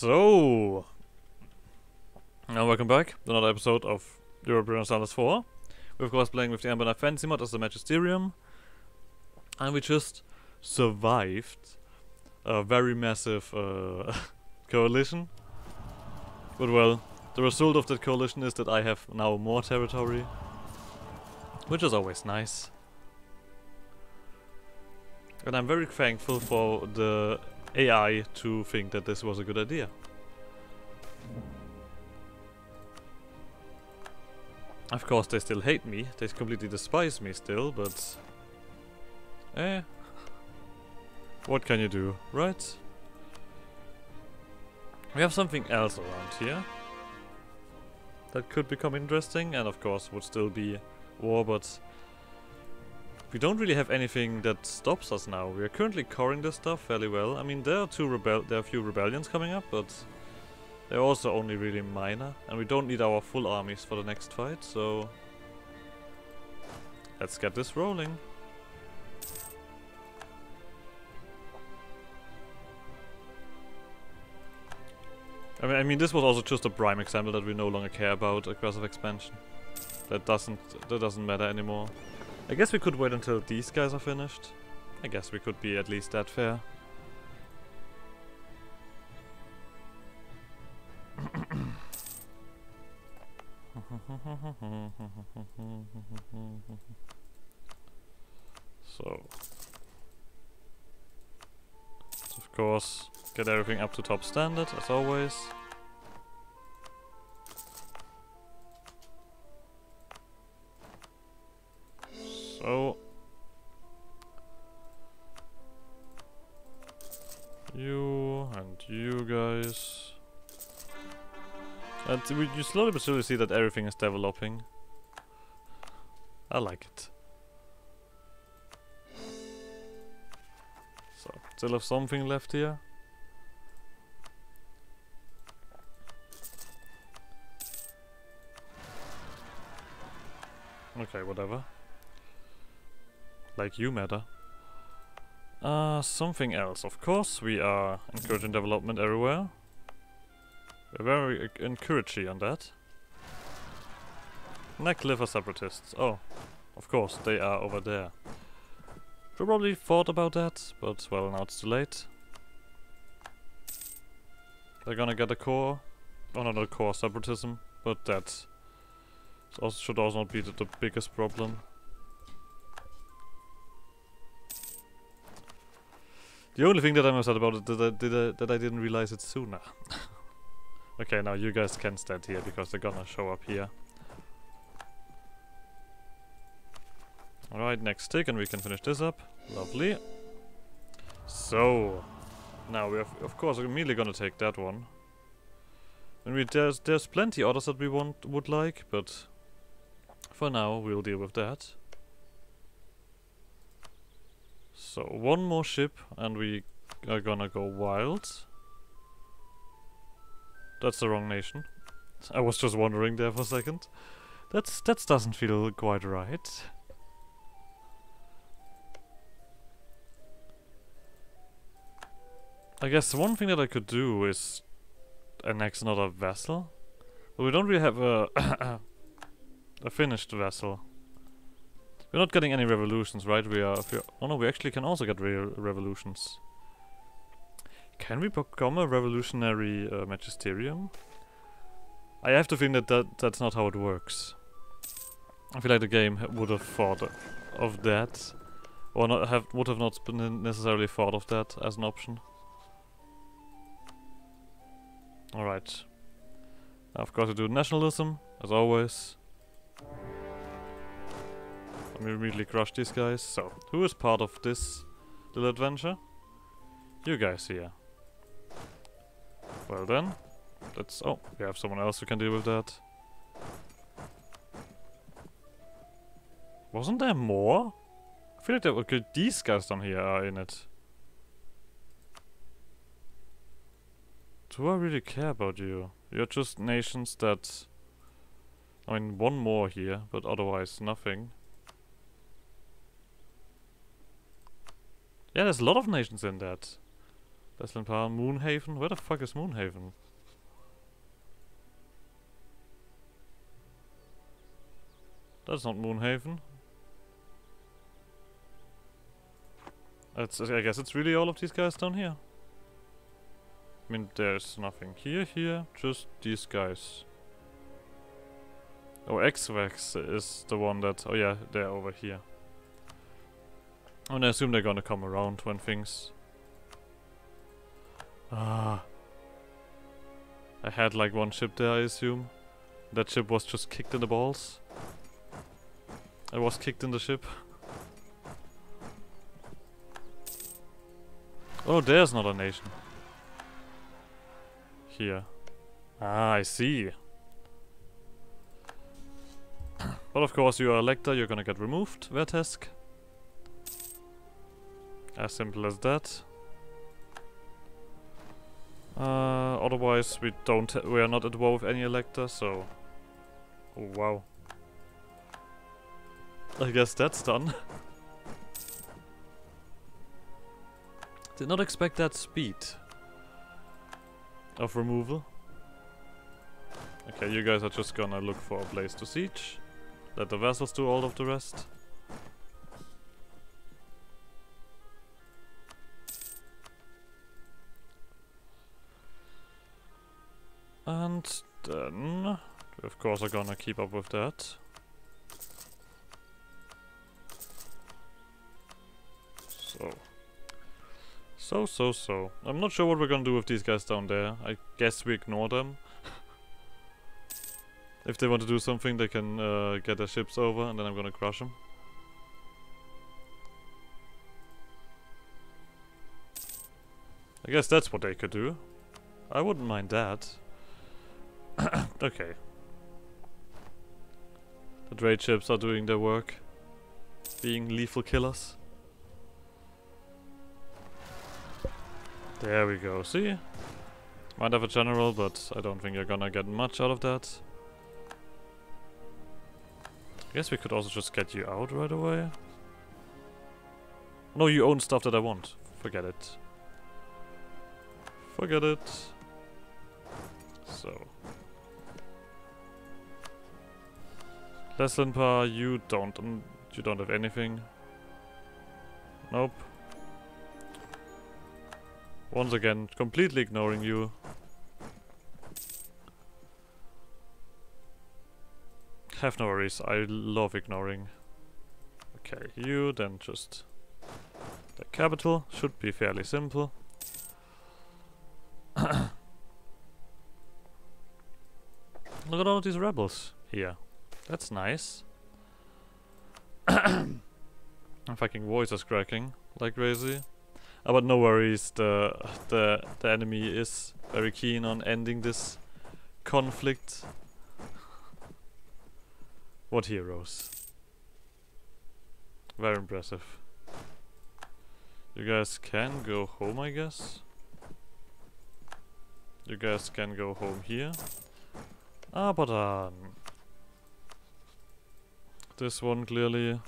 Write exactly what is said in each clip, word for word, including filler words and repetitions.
So, now welcome back to another episode of Europa Universalis four. We're of course playing with the Anbennar Fantasy mod as the Magisterium. And we just survived a very massive uh, coalition. But well, the result of that coalition is that I have now more territory. Which is always nice. And I'm very thankful for the A I to think that this was a good idea. Of course they still hate me, they completely despise me still, but... eh... what can you do, right? We have something else around here that could become interesting, and of course would still be Warbots. We don't really have anything that stops us now. We are currently coring this stuff fairly well. I mean, there are two rebel there are a few rebellions coming up, but they're also only really minor, and we don't need our full armies for the next fight, so let's get this rolling. I mean, I mean this was also just a prime example that we no longer care about aggressive expansion. That doesn't that doesn't matter anymore. I guess we could wait until these guys are finished. I guess we could be at least that fair. So, let's of course get everything up to top standard as always. So, you and you guys, and we, you slowly but surely see that everything is developing. I like it. So, still have something left here. Okay, whatever. Like you matter. Uh, something else. Of course, we are encouraging development everywhere. We're very encouraging on that. Neckliver separatists. Oh, of course, they are over there. Probably thought about that, but well, now it's too late. They're gonna get a core. Oh, not a core separatism, but that also should also not be the, the biggest problem. The only thing that I'm upset about is that I, did I, that I didn't realize it sooner. Okay, now you guys can stand here because they're gonna show up here. Alright, next tick and we can finish this up. Lovely. So, now we have, of course, immediately gonna take that one. And we, there's, there's plenty others that we want would like, but for now we'll deal with that. So, one more ship, and we are gonna go wild. That's the wrong nation. I was just wondering there for a second. That's, that doesn't feel quite right. I guess one thing that I could do is annex another vessel. But we don't really have a, a finished vessel. We're not getting any revolutions, right? We are... If oh no, we actually can also get re revolutions. Can we become a revolutionary uh, magisterium? I have to think that, that that's not how it works. I feel like the game would have thought of that. Or not have, would have not been necessarily thought of that as an option. Alright. Of course we do nationalism, as always. We immediately crush these guys. So, who is part of this little adventure? You guys here. Well then, let's... oh, we have someone else who can deal with that. Wasn't there more? I feel like there were good, these guys down here are in it. Do I really care about you? You're just nations that... I mean, one more here, but otherwise nothing. Yeah, there's a lot of nations in that. Deslinpa, Moonhaven? Where the fuck is Moonhaven? That's not Moonhaven. That's, I guess it's really all of these guys down here. I mean, there's nothing here, here, just these guys. Oh, X-Rex is the one that... Oh yeah, they're over here. And I assume they're gonna come around when things... Ah. I had like one ship there, I assume. That ship was just kicked in the balls. I was kicked in the ship. Oh, there's not a nation. Here. Ah, I see. But of course you are elector, you're gonna get removed, Vertesk. As simple as that. Uh, otherwise we don't, we are not at war with any elector, so... Oh, wow. I guess that's done. Did not expect that speed of removal. Okay, you guys are just gonna look for a place to siege. Let the vessels do all of the rest. And then... we of course are gonna keep up with that. So... So, so, so. I'm not sure what we're gonna do with these guys down there. I guess we ignore them. If they want to do something, they can uh, get their ships over and then I'm gonna crush them. I guess that's what they could do. I wouldn't mind that. Okay. The trade ships are doing their work. Being lethal killers. There we go, see? Might have a general, but I don't think you're gonna get much out of that. I guess we could also just get you out right away. No, you own stuff that I want. Forget it. Forget it. So. Deslinpa, you don't, um, you don't have anything. Nope. Once again, completely ignoring you. Have no worries, I love ignoring. Okay, you then just... The capital should be fairly simple. Look at all of these rebels here. That's nice. My fucking voice is cracking like crazy. Uh, but no worries, the, the the enemy is very keen on ending this conflict. What heroes. Very impressive. You guys can go home, I guess. You guys can go home here. Abadan. This one clearly...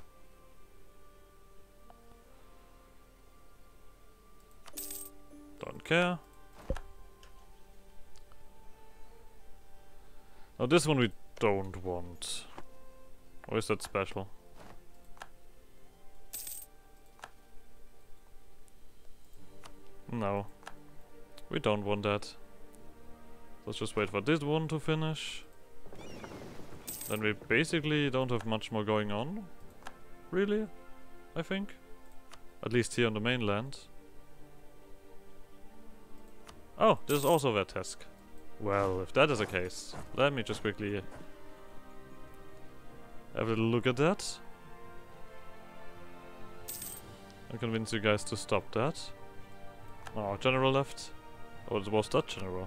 Don't care. Now this one we don't want. Or is that special? No. We don't want that. Let's just wait for this one to finish. Then we basically don't have much more going on. Really? I think. At least here on the mainland. Oh, this is also Vertesk. Well, if that is the case, let me just quickly have a look at that. I'll convince you guys to stop that. Oh, general left. Oh, it was that general.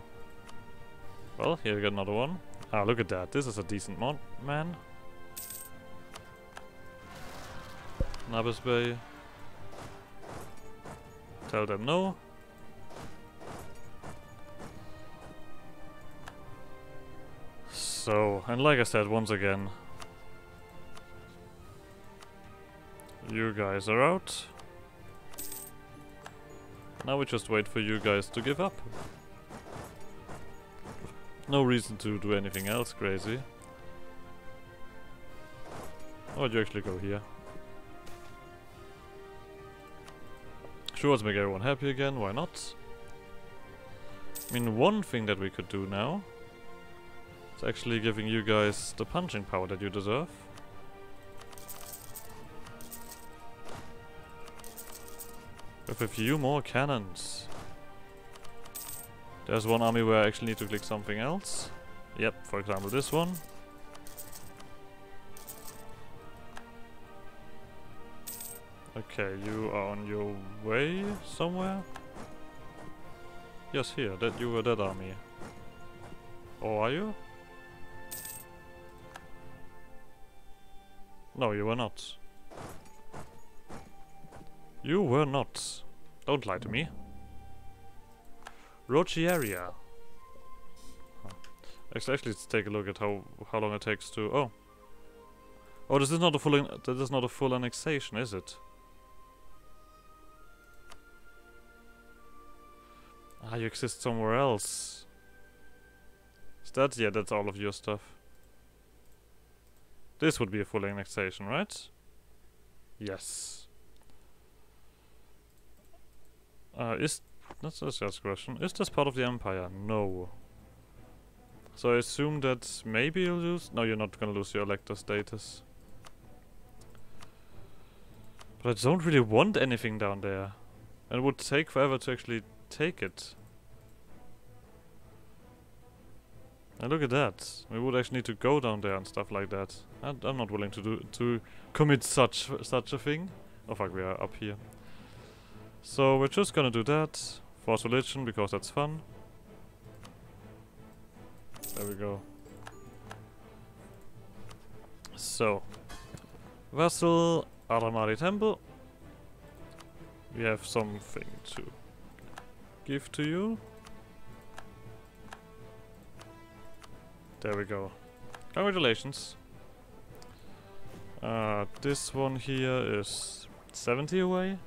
Well, here we got another one. Ah, look at that. This is a decent mon man. Nabus Bay. Tell them no. So, and like I said, once again, you guys are out. Now we just wait for you guys to give up. No reason to do anything else crazy. Oh, you actually go here. Sure, let's make everyone happy again, why not? I mean, one thing that we could do now is actually giving you guys the punching power that you deserve. With a few more cannons. There's one army where I actually need to click something else. Yep, for example this one. Okay, you are on your way somewhere? Yes, here, that you were that army. Or are you? No, you were not. You were not. Don't lie to me. Rochiaria. Huh. Actually, let's take a look at how how long it takes to. Oh. Oh, this is not a full. In, that is not a full annexation, is it? Ah, you exist somewhere else. Is that? Yeah, that's all of your stuff. This would be a full annexation, right? Yes. Uh, is that's a serious question. Is this part of the Empire? No. So I assume that maybe you'll lose. No, you're not gonna lose your elector status. But I don't really want anything down there, and it would take forever to actually take it. And look at that. We would actually need to go down there and stuff like that. And I'm not willing to do to commit such such a thing. Oh fuck, we are up here. So we're just gonna do that. Force religion, because that's fun. There we go. So. Vassal, Aramari Temple. We have something to give to you. There we go. Congratulations. Uh, this one here is seventy away.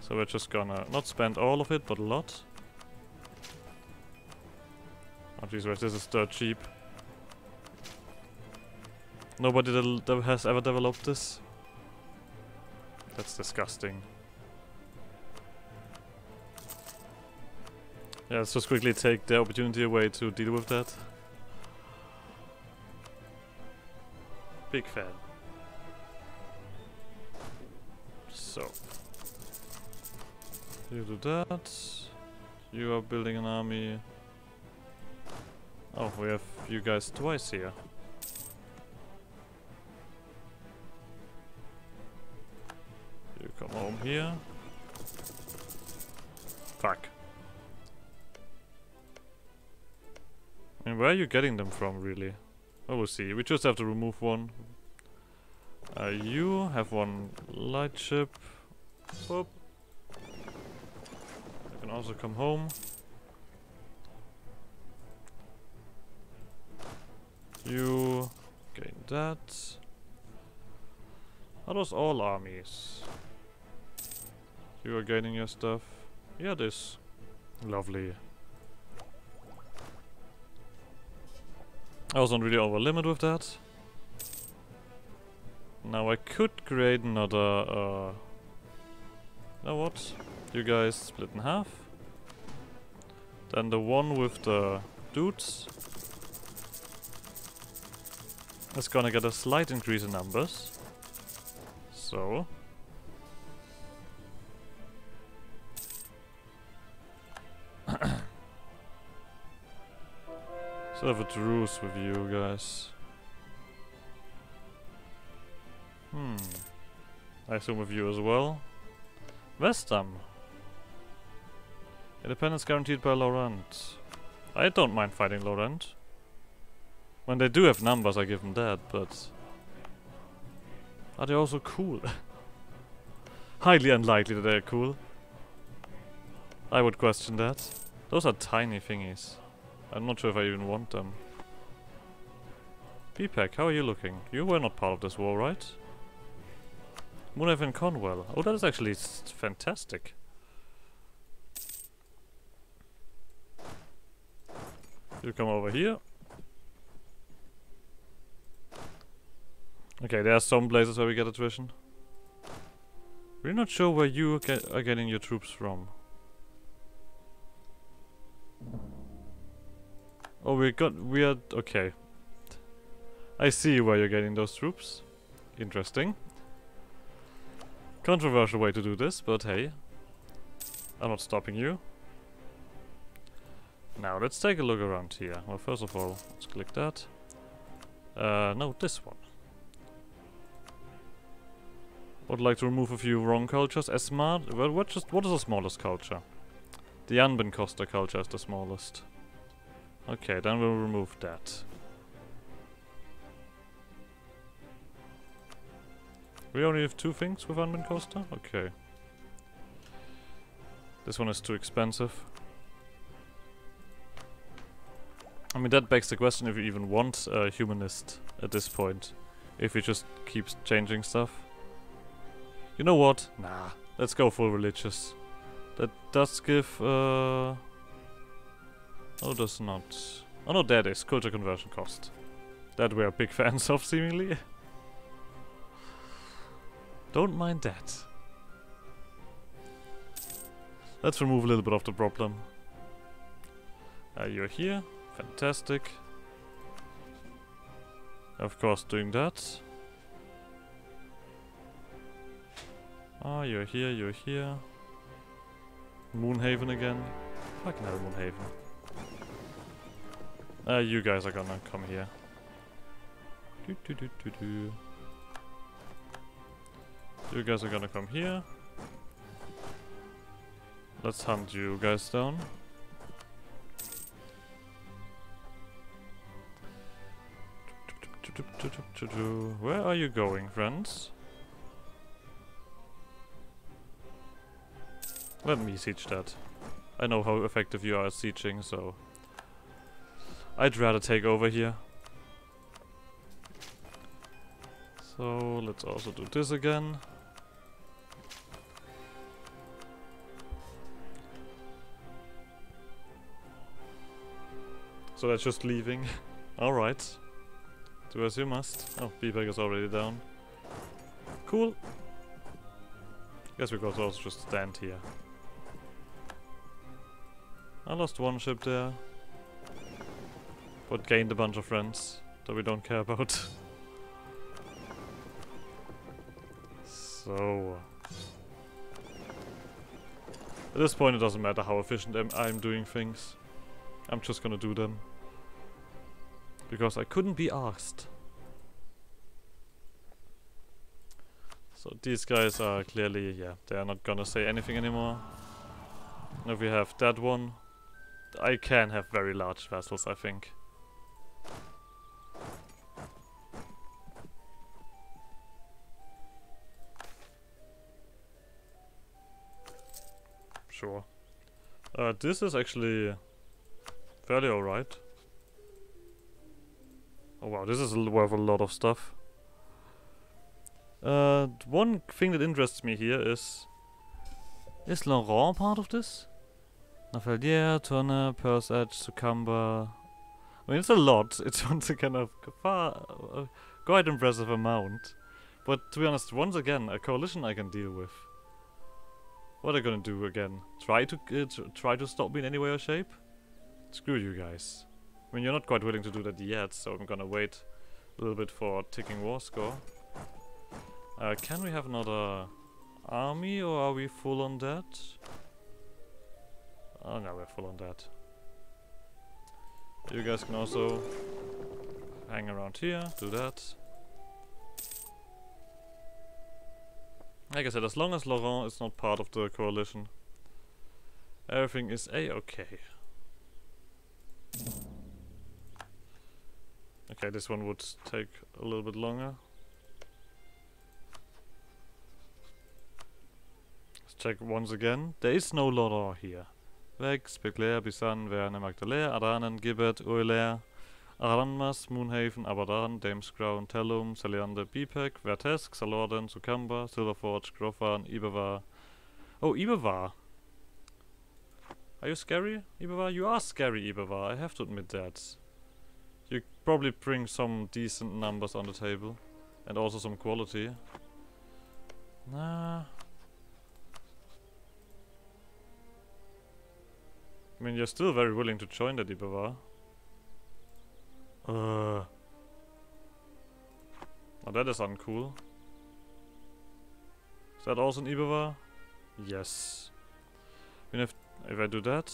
So we're just gonna not spend all of it, but a lot. Oh jeez, wait, this is dirt cheap. Nobody that has ever developed this. That's disgusting. Yeah, let's just quickly take the opportunity away to deal with that. Big fan. So. You do that. You are building an army. Oh, we have you guys twice here. You come home here. Fuck. I mean, where are you getting them from, really? Oh, we'll see. We just have to remove one. Uh, you have one light ship. Boop. Also come home. You gain that. Are those all armies? You are gaining your stuff. Yeah, this. Lovely. I wasn't really over limit with that. Now I could create another. Uh, you know what? You guys split in half. Then the one with the dudes is gonna get a slight increase in numbers. So. So I have a truce with you guys. Hmm. I assume with you as well. Vestam. Independence guaranteed by Laurent. I don't mind fighting Laurent. When they do have numbers, I give them that, but... Are they also cool? Highly unlikely that they're cool. I would question that. Those are tiny thingies. I'm not sure if I even want them. Bipek, how are you looking? You were not part of this war, right? Moonhaven Conwell. Oh, that is actually fantastic. You come over here. Okay, there are some places where we get attrition. We're not sure where you get, are getting your troops from. Oh, we got... we are... okay. I see where you're getting those troops. Interesting. Controversial way to do this, but hey. I'm not stopping you. Now, let's take a look around here. Well, first of all, let's click that. Uh, no, this one. Would like to remove a few wrong cultures. As smart... well, what, just, what is the smallest culture? The Anbenkoster culture is the smallest. Okay, then we'll remove that. We only have two things with Anbenkoster? Okay. This one is too expensive. I mean, that begs the question if you even want a humanist at this point. If he just keeps changing stuff. You know what? Nah, let's go full religious. That does give, uh... oh, does not. Oh no, there it is. Culture conversion cost. That we are big fans of, seemingly. Don't mind that. Let's remove a little bit of the problem. Uh, you're here. Fantastic. Of course, doing that. Ah, oh, you're here, you're here. Moonhaven again. I can have a Moonhaven. Uh, you guys are gonna come here. Do, do, do, do, do. You guys are gonna come here. Let's hunt you guys down. Where are you going, friends? Let me siege that. I know how effective you are at sieging, so... I'd rather take over here. So, let's also do this again. So that's just leaving. Alright. Do as you must. Oh, Bipek is already down. Cool. Guess we could also just stand here. I lost one ship there, but gained a bunch of friends that we don't care about. So... at this point it doesn't matter how efficient I'm, I'm doing things. I'm just gonna do them. Because I couldn't be asked. So these guys are clearly, yeah, they are not gonna say anything anymore. And if we have that one... I can have very large vessels, I think. Sure. Uh, this is actually fairly alright. Oh wow, this is worth a lot of stuff. Uh, one thing that interests me here is... is Laurent part of this? Lafaldière, Tourneur, Purse Edge, Sucumber... I mean, it's a lot. It's once again a far, uh, quite impressive amount. But to be honest, once again, a coalition I can deal with. What are they gonna do again? Try to uh, tr try to stop me in any way or shape? Screw you guys. I mean, you're not quite willing to do that yet, so I'm gonna wait a little bit for ticking war score. Uh, can we have another army, or are we full on that? Oh no, we're full on that. You guys can also hang around here, do that. Like I said, as long as Laurent is not part of the coalition, everything is a-okay. Okay, this one would take a little bit longer. Let's check once again. There is no Lodor here. Vex, Begler, Bisan, Verne, Magdaler, Aranen, Gibbet, Uelair, Aranmas, Moonhaven, Abadan, Damescrown, Tellum, Seleander, Bipek, Vertesk, Seleander, Sucumber, Silverforge, Ibevar. Oh, Ibevar! Are you scary, Ibevar? You are scary, Ibevar, I have to admit that. You probably bring some decent numbers on the table. And also some quality. Nah. I mean, you're still very willing to join the Ibevar. Uh. Now that is uncool. Is that also an Ibevar? Yes. I mean, if, if I do that,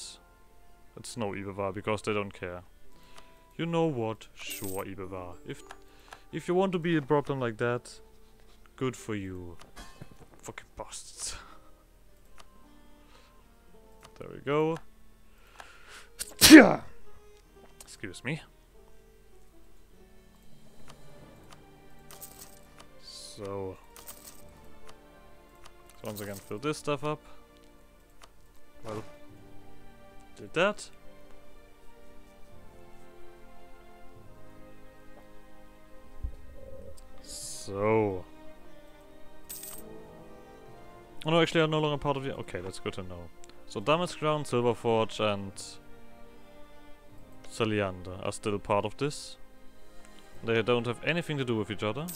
it's no Ibevar because they don't care. You know what? Sure, Ibevar. If if you want to be a problem like that, good for you. Fucking bastards. There we go. Excuse me. So, so once again, fill this stuff up. Well, did that. So, oh no, actually, I'm no longer part of the. Okay, that's good to know. So, Damescrown, ground, Silverforge, and Seleander are still part of this. They don't have anything to do with each other.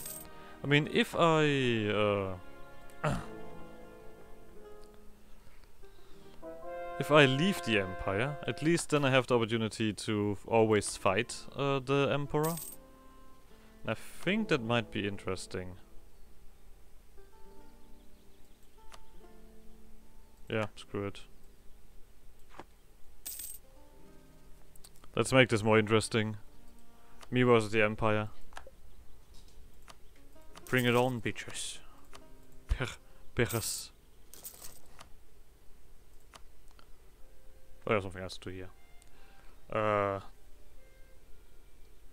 I mean, if I uh, if I leave the Empire, at least then I have the opportunity to always fight uh, the Emperor. And I think that might be interesting. Yeah, screw it. Let's make this more interesting. Me versus the Empire. Bring it on, bitches. Bitches. Oh, there's something else to do here. Uh,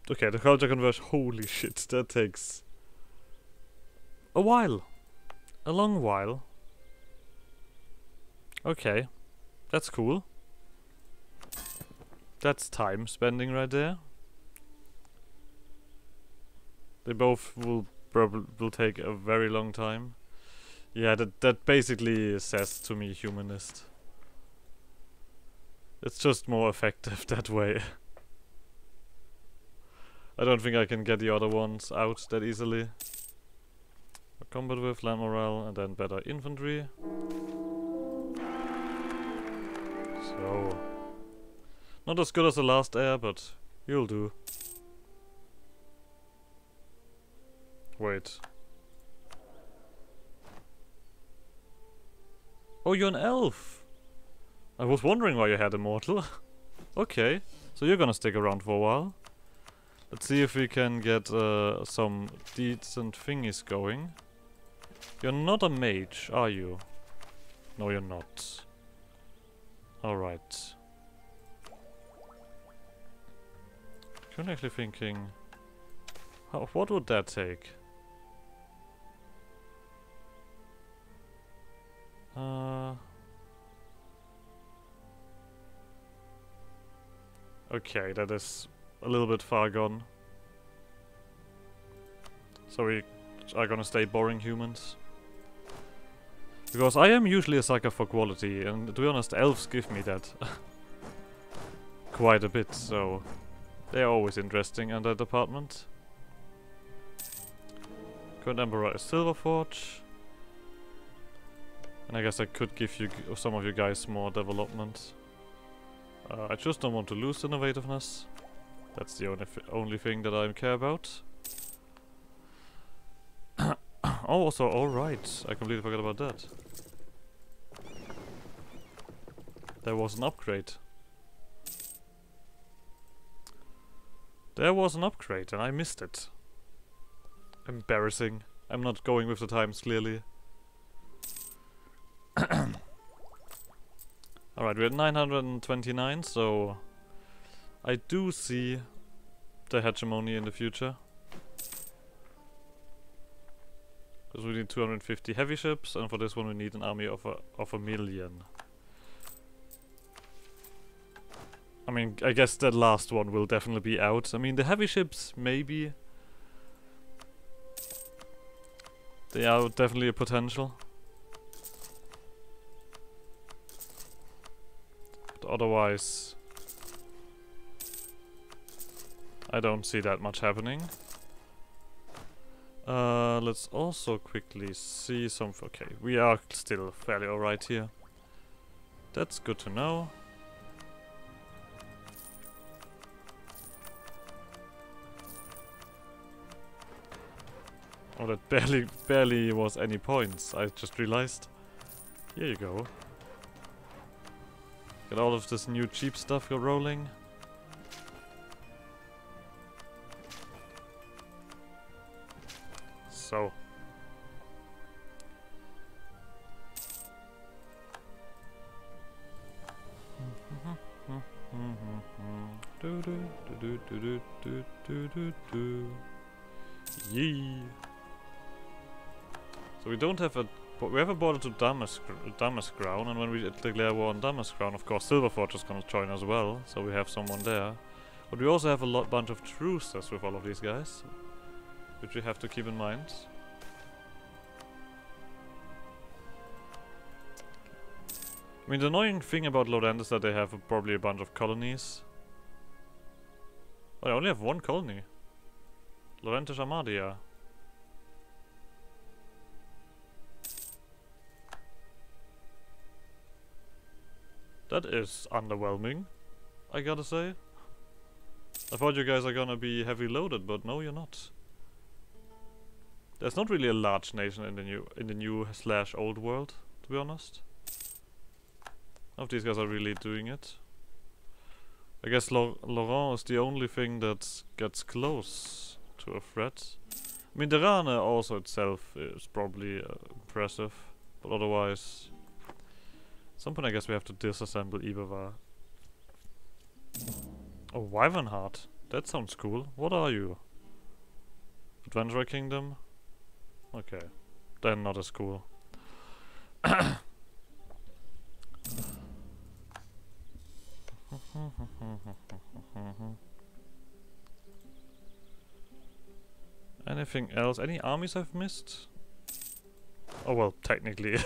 okay, the culture conversion. Holy shit, that takes a while. A long while. Okay, that's cool. That's time spending right there. They both will... will take a very long time. Yeah, that that basically says to me humanist. It's just more effective that way. I don't think I can get the other ones out that easily. Combat with land morale and then better infantry. So, not as good as the last heir, but you'll do. Wait. Oh, you're an elf! I was wondering why you had immortal. Okay, so you're gonna stick around for a while. Let's see if we can get uh, some decent thingies going. You're not a mage, are you? No, you're not. Alright. I'm actually thinking... How, what would that take? Uh, okay, that is a little bit far gone. So we are gonna stay boring humans. Because I am usually a sucker for quality, and to be honest, elves give me that. Quite a bit, so... They are always interesting in that department. Current Emperor is Silverforge. And I guess I could give you g some of you guys more development. Uh, I just don't want to lose innovativeness. That's the only, only thing that I care about. Oh, also, alright. I completely forgot about that. There was an upgrade. There was an upgrade and I missed it. Embarrassing. I'm not going with the times, clearly. Alright, we're at nine hundred twenty-nine, so... I do see the hegemony in the future. Because we need two hundred fifty heavy ships, and for this one we need an army of a, of a million. I mean, I guess that last one will definitely be out. I mean, the heavy ships, maybe... They are definitely a potential. But otherwise I don't see that much happening. Uh, let's also quickly see some... Okay, we are still fairly alright here. That's good to know. Oh, that barely, barely was any points, I just realized. Here you go. Get all of this new cheap stuff you're rolling. So. Yee. So we don't have a... We have a border to Dumas ground, and when we declare war on Dumas ground, of course Silverforge is going to join as well, so we have someone there. But we also have a lot, bunch of truces with all of these guys, which we have to keep in mind. I mean, the annoying thing about Lowland is that they have a, probably a bunch of colonies. But I only have one colony. Lowlandish Armadia. That is underwhelming, I gotta say. I thought you guys are gonna be heavy loaded, but no, you're not. There's not really a large nation in the new in the new slash old world, to be honest. None of these guys are really doing it. I guess Lo Laurent is the only thing that gets close to a threat. I mean, the Rane also itself is probably uh, impressive, but otherwise... At some point I guess we have to disassemble Ibevar. Oh, Wyvernheart. That sounds cool. What are you? Adventurer Kingdom? Okay. Then not as cool. Anything else? Any armies I've missed? Oh well, technically.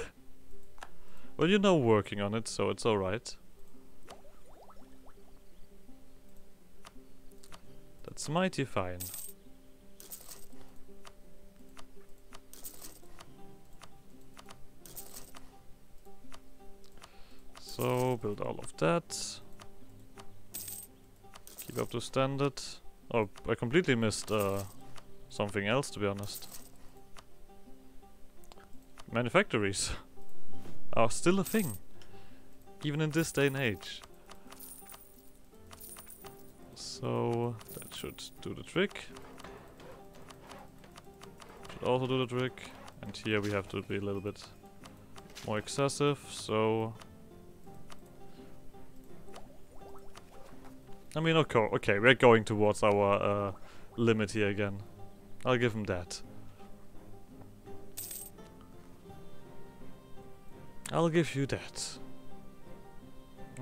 Well, you're now working on it, so it's alright. That's mighty fine. So, build all of that. Keep up to standard. Oh, I completely missed uh, something else, to be honest. Manufactories are still a thing, even in this day and age. So, that should do the trick. Should also do the trick. And here we have to be a little bit more excessive, so... I mean, okay, okay, we're going towards our uh, limit here again. I'll give him that. I'll give you that.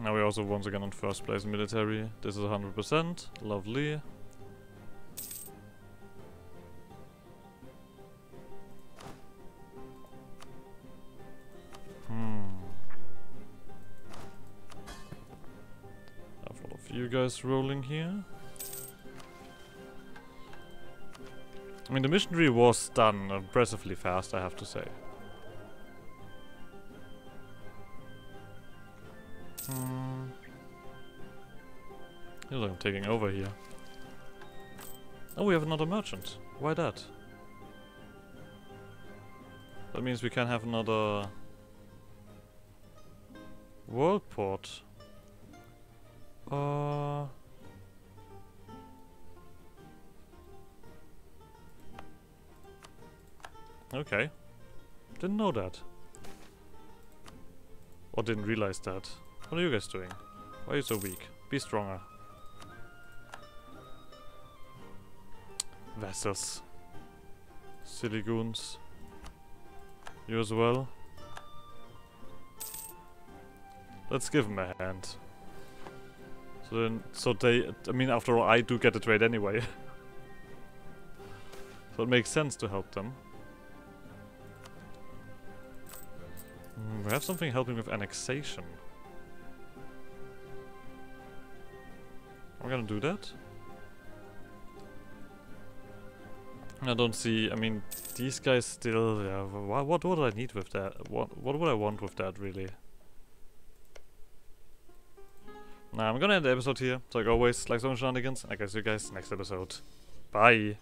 Now we're also once again on first place military. This is one hundred percent. Lovely. You guys rolling here? I mean, the missionary was done impressively fast, I have to say. Hmm. Here's what I'm taking over here. Oh, we have another merchant. Why that? That means we can have another world port. Uh, okay. Didn't know that. Or didn't realize that. What are you guys doing? Why are you so weak? Be stronger. Vessels. Silly goons. You as well. Let's give him a hand. So then, so they, I mean, after all, I do get a trade anyway. So it makes sense to help them. Mm, we have something helping with annexation. We're gonna do that. I don't see, I mean, these guys still, yeah, wh what would I need with that? What, what would I want with that, really? Now, I'm gonna end the episode here. Like always, like some shenanigans, and I guess you guys next episode. Bye!